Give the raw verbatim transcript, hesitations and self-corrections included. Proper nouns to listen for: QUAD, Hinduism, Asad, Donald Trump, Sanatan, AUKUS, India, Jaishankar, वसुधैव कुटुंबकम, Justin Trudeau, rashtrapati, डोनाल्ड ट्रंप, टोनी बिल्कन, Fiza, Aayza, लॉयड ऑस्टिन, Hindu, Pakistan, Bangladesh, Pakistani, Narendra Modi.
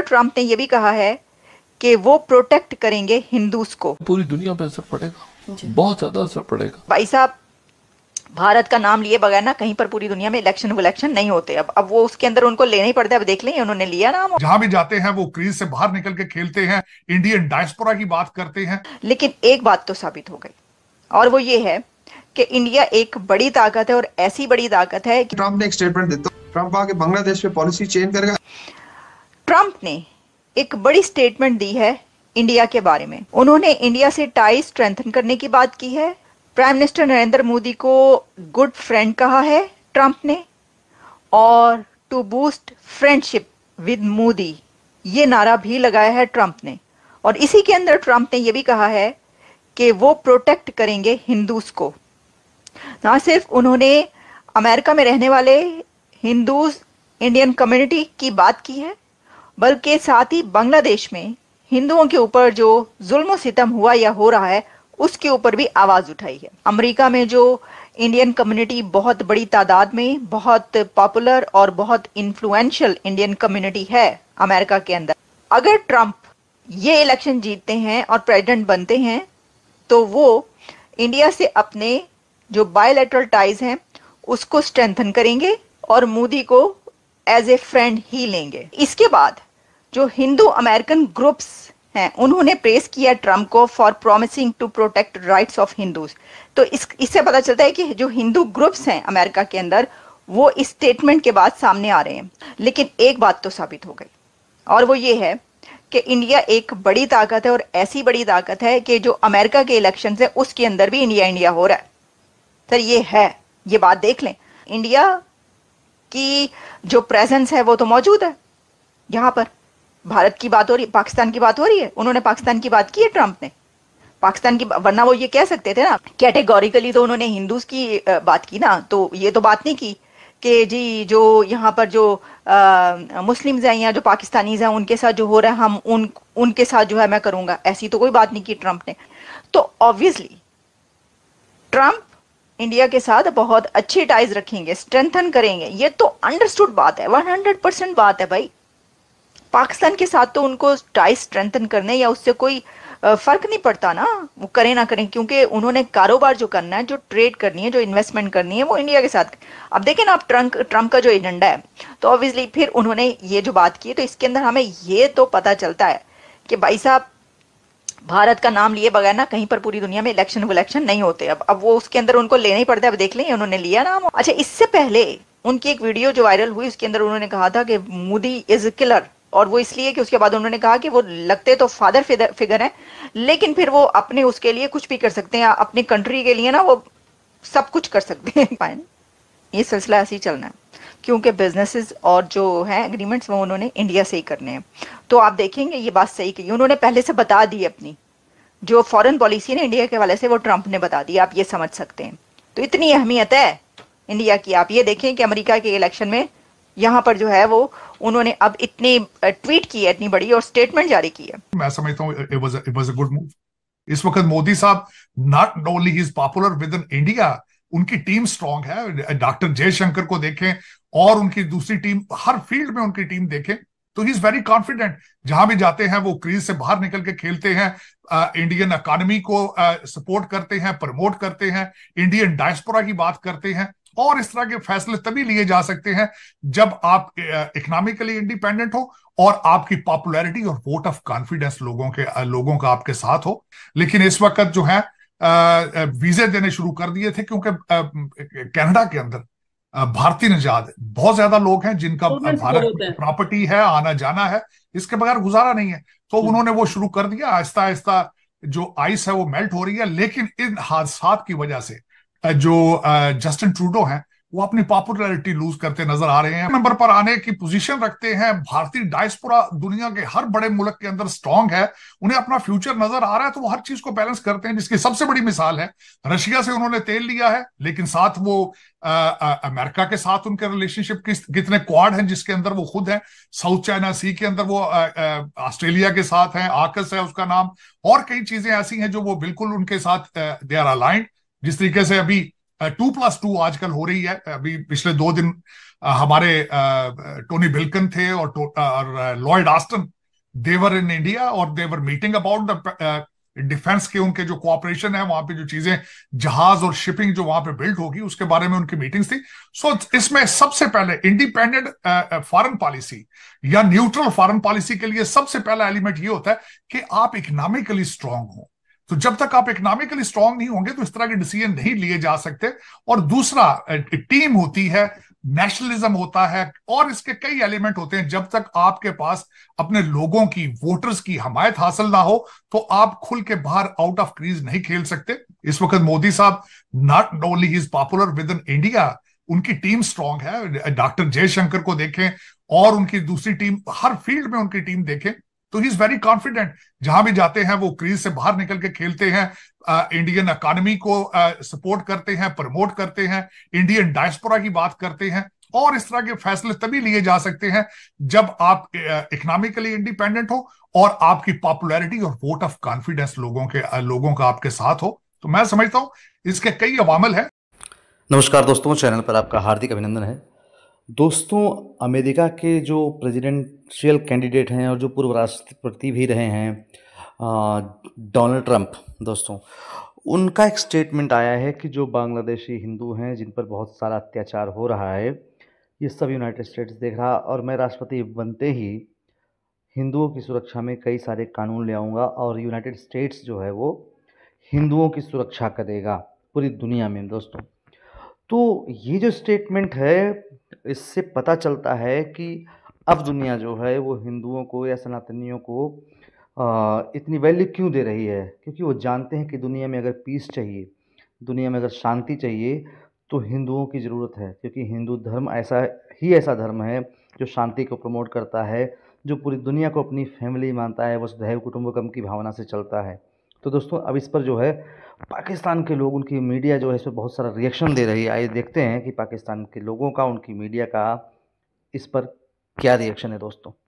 Mister Trump ने यह भी कहा है कि वो प्रोटेक्ट करेंगे हिंदूस को। पूरी दुनिया पे असर पड़ेगा, बहुत ज्यादा असर पड़ेगा। भाई साहब, भारत का नाम लिए बगैर ना कहीं पर पूरी दुनिया में इलेक्शन वलेक्शन नहीं होते। अब अब वो उसके अंदर उनको लेना ही पड़ता है। अब देख लें उन्होंने लिया नाम। जहां भी जाते हैं वो क्रीज से बाहर निकल के खेलते हैं, इंडियन डायस्पोरा की बात करते हैं। लेकिन एक बात तो साबित हो गई, और वो ये है कि इंडिया एक बड़ी ताकत है, और ऐसी बड़ी ताकत है कि ट्रंप ने एक स्टेटमेंट देता है, ट्रंप आके बांग्लादेश पे पॉलिसी चेंज करेगा। ट्रंप ने एक बड़ी स्टेटमेंट दी है इंडिया के बारे में। उन्होंने इंडिया से टाई स्ट्रेंथन करने की बात की है। प्राइम मिनिस्टर नरेंद्र मोदी को गुड फ्रेंड कहा है ट्रंप ने, और to boost friendship with Modi ये नारा भी लगाया है ट्रंप ने। और इसी के अंदर ट्रंप ने यह भी कहा है कि वो प्रोटेक्ट करेंगे हिंदूस को। ना सिर्फ उन्होंने अमेरिका में रहने वाले हिंदूस इंडियन कम्युनिटी की बात की है, बल्कि साथ ही बांग्लादेश में हिंदुओं के ऊपर जो जुल्म सितम हुआ या हो रहा है उसके ऊपर भी आवाज उठाई है। अमेरिका में जो इंडियन कम्युनिटी बहुत बड़ी तादाद में, बहुत पॉपुलर और बहुत इन्फ्लुएंशियल इंडियन कम्युनिटी है अमेरिका के अंदर, अगर ट्रंप ये इलेक्शन जीतते हैं और प्रेसिडेंट बनते हैं तो वो इंडिया से अपने जो बायलैटरल टाइज हैं उसको स्ट्रेंथन करेंगे और मोदी को एज ए फ्रेंड ही लेंगे। इसके बाद जो हिंदू अमेरिकन ग्रुप्स हैं उन्होंने प्रेस किया ट्रंप को for promising to protect rights of Hindus. तो इस इससे पता चलता है कि जो हिंदू ग्रुप्स हैं अमेरिका के अंदर वो इस स्टेटमेंट के बाद सामने आ रहे हैं। लेकिन एक बात तो साबित हो गई, और वो ये है कि इंडिया एक बड़ी ताकत है, और ऐसी बड़ी ताकत है कि जो अमेरिका के इलेक्शन है उसके अंदर भी इंडिया इंडिया हो रहा है। सर ये है, ये बात देख लें। इंडिया की जो प्रेजेंस है वो तो मौजूद है। यहाँ पर भारत की बात हो रही है, पाकिस्तान की बात हो रही है, उन्होंने पाकिस्तान की बात की है ट्रंप ने, पाकिस्तान की, वरना वो ये कह सकते थे ना कैटेगोरिकली। तो उन्होंने हिंदूज की बात की ना, तो ये तो बात नहीं की कि जी जो यहाँ पर जो मुस्लिम्स हैं या जो पाकिस्तानीज हैं उनके साथ जो हो रहा है हम उन उनके साथ जो है मैं करूँगा, ऐसी तो कोई बात नहीं की ट्रंप ने। तो ऑब्वियसली ट्रंप इंडिया के साथ बहुत अच्छे टाइज रखेंगे, स्ट्रेंथन करेंगे, ये तो अंडरस्टूड बात है, सौ परसेंट बात है। भाई पाकिस्तान के साथ तो उनको टाइज स्ट्रेंथन करने या उससे कोई फर्क नहीं पड़ता ना, वो करें ना करें, क्योंकि उन्होंने कारोबार जो करना है, जो ट्रेड करनी है, जो इन्वेस्टमेंट करनी है वो इंडिया के साथ। अब देखें ना आप ट्रंप ट्रंप का जो एजेंडा है, तो ऑब्वियसली फिर उन्होंने ये जो बात की, तो इसके अंदर हमें ये तो पता चलता है कि भाई साहब भारत का नाम लिए बगैर ना कहीं पर पूरी दुनिया में इलेक्शन वलेक्शन नहीं होते। अब अब वो उसके अंदर उनको लेना ही पड़ता है। अब देख लें उन्होंने लिया नाम। अच्छा, इससे पहले उनकी एक वीडियो जो वायरल हुई उसके अंदर उन्होंने कहा था कि मोदी इज अ किलर, और वो इसलिए कि उसके बाद उन्होंने कहा कि वो लगते तो फादर फिगर हैं, लेकिन फिर वो अपने उसके लिए कुछ भी कर सकते हैं, अपनी कंट्री के लिए ना वो सब कुछ कर सकते हैं। ये सिलसिला ऐसे ही चलना है, क्योंकि बिजनेसेस और जो हैं एग्रीमेंट्स वो उन्होंने इंडिया से ही करने हैं। तो आप देखेंगे ये बात सही कही उन्होंने, पहले से बता दी अपनी जो फॉरेन पॉलिसी ना इंडिया के हवाले से, वो ट्रंप ने बता दी, आप ये समझ सकते हैं। तो इतनी अहमियत है इंडिया की। आप ये देखें कि अमेरिका के इलेक्शन में यहाँ पर जो है वो उन्होंने अब इतनी ट्वीट की है, इतनी बड़ी, और स्टेटमेंट जारी की है। मैं समझता हूँ it was a, it was a good move। इस वक्त मोदी साहब not only he is popular within India, उनकी टीम स्ट्रांग है। डॉक्टर जयशंकर को देखें और उनकी दूसरी टीम, हर फील्ड में उनकी टीम देखें, तो ही इज वेरी कॉन्फिडेंट। जहां भी जाते हैं वो क्रीज से बाहर निकल के खेलते हैं, इंडियन इकोनॉमी को सपोर्ट करते हैं, प्रमोट करते हैं, इंडियन डायस्पोरा की बात करते हैं। और इस तरह के फैसले तभी लिए जा सकते हैं जब आप इकोनॉमिकली इंडिपेंडेंट हो और आपकी पॉपुलैरिटी और वोट ऑफ कॉन्फिडेंस लोगों के लोगों का आपके साथ हो। लेकिन इस वक्त जो है वीजे देने शुरू कर दिए थे, क्योंकि कनाडा के अंदर भारतीय निजात बहुत ज्यादा लोग हैं जिनका भारत प्रॉपर्टी है, आना जाना है, इसके बगैर गुजारा नहीं है, तो उन्होंने वो शुरू कर दिया। आहिस्ता आहिस्ता जो आइस है वो मेल्ट हो रही है। लेकिन इन हादसा की वजह से जो जस्टिन ट्रूडो हैं वो अपनी पॉपुलैरिटी लूज करते नजर आ रहे हैं, नंबर पर आने की पोजीशन रखते हैं। भारतीय डायस्पोरा दुनिया के हर बड़े मुल्क के अंदर स्ट्रांग है, उन्हें अपना फ्यूचर नजर आ रहा है, तो वो हर चीज को बैलेंस करते हैं, जिसकी सबसे बड़ी मिसाल है रशिया से उन्होंने तेल लिया है, लेकिन साथ वो आ, आ, अमेरिका के साथ उनके रिलेशनशिप किस कितने क्वाड हैं जिसके अंदर वो खुद हैं, साउथ चाइना सी के अंदर वो ऑस्ट्रेलिया के साथ हैं, आकस है उसका नाम, और कई चीजें ऐसी हैं जो वो बिल्कुल उनके साथ दे आर अलाइंड। जिस तरीके से अभी टू प्लस टू आजकल हो रही है। अभी पिछले दो दिन हमारे टोनी बिल्कन थे और, और लॉयड ऑस्टिन, they were in India और they were meeting about the defence के उनके जो कोऑपरेशन है, वहां पे जो चीजें जहाज और शिपिंग जो वहां पे बिल्ड होगी उसके बारे में उनकी मीटिंग्स थी। सो so, इसमें सबसे पहले इंडिपेंडेंट फॉरेन पॉलिसी या न्यूट्रल फॉरेन पॉलिसी के लिए सबसे पहला एलिमेंट ये होता है कि आप इकोनॉमिकली स्ट्रांग हो। तो जब तक आप इकोनॉमिकली स्ट्रांग नहीं होंगे तो इस तरह के डिसीजन नहीं लिए जा सकते। और दूसरा टीम होती है, नेशनलिज्म होता है और इसके कई एलिमेंट होते हैं। जब तक आपके पास अपने लोगों की, वोटर्स की हमायत हासिल ना हो तो आप खुल के बाहर आउट ऑफ क्रीज नहीं खेल सकते। इस वक्त मोदी साहब not only he is popular with in India, उनकी टीम स्ट्रांग है। डॉक्टर जयशंकर को देखें और उनकी दूसरी टीम, हर फील्ड में उनकी टीम देखें तो ही इज वेरी कॉन्फिडेंट। जहां भी जाते हैं वो क्रीज से बाहर निकल के खेलते हैं, इंडियन इकोनॉमी को सपोर्ट करते हैं, प्रमोट करते हैं, इंडियन डायस्पोरा की बात करते हैं। और इस तरह के फैसले तभी लिए जा सकते हैं जब आप इकोनॉमिकली इंडिपेंडेंट हो और आपकी पॉपुलैरिटी और वोट ऑफ कॉन्फिडेंस लोगों के लोगों का आपके साथ हो। तो मैं समझता हूँ इसके कई अवामल हैं। नमस्कार दोस्तों, चैनल पर आपका हार्दिक अभिनंदन है। दोस्तों, अमेरिका के जो प्रेसिडेंशियल कैंडिडेट हैं और जो पूर्व राष्ट्रपति भी रहे हैं डोनाल्ड ट्रंप, दोस्तों उनका एक स्टेटमेंट आया है कि जो बांग्लादेशी हिंदू हैं जिन पर बहुत सारा अत्याचार हो रहा है, ये सब यूनाइटेड स्टेट्स देख रहा और मैं राष्ट्रपति बनते ही हिंदुओं की सुरक्षा में कई सारे कानून ले आऊँगा और यूनाइटेड स्टेट्स जो है वो हिंदुओं की सुरक्षा करेगा पूरी दुनिया में। दोस्तों तो ये जो स्टेटमेंट है इससे पता चलता है कि अब दुनिया जो है वो हिंदुओं को या सनातनियों को आ, इतनी वैल्यू क्यों दे रही है, क्योंकि वो जानते हैं कि दुनिया में अगर पीस चाहिए, दुनिया में अगर शांति चाहिए तो हिंदुओं की ज़रूरत है, क्योंकि हिंदू धर्म ऐसा ही ऐसा धर्म है जो शांति को प्रमोट करता है, जो पूरी दुनिया को अपनी फैमिली मानता है, वसुधैव कुटुंबकम की भावना से चलता है। तो दोस्तों अब इस पर जो है पाकिस्तान के लोग, उनकी मीडिया जो है इस पर बहुत सारा रिएक्शन दे रही है। आइए देखते हैं कि पाकिस्तान के लोगों का, उनकी मीडिया का इस पर क्या रिएक्शन है। दोस्तों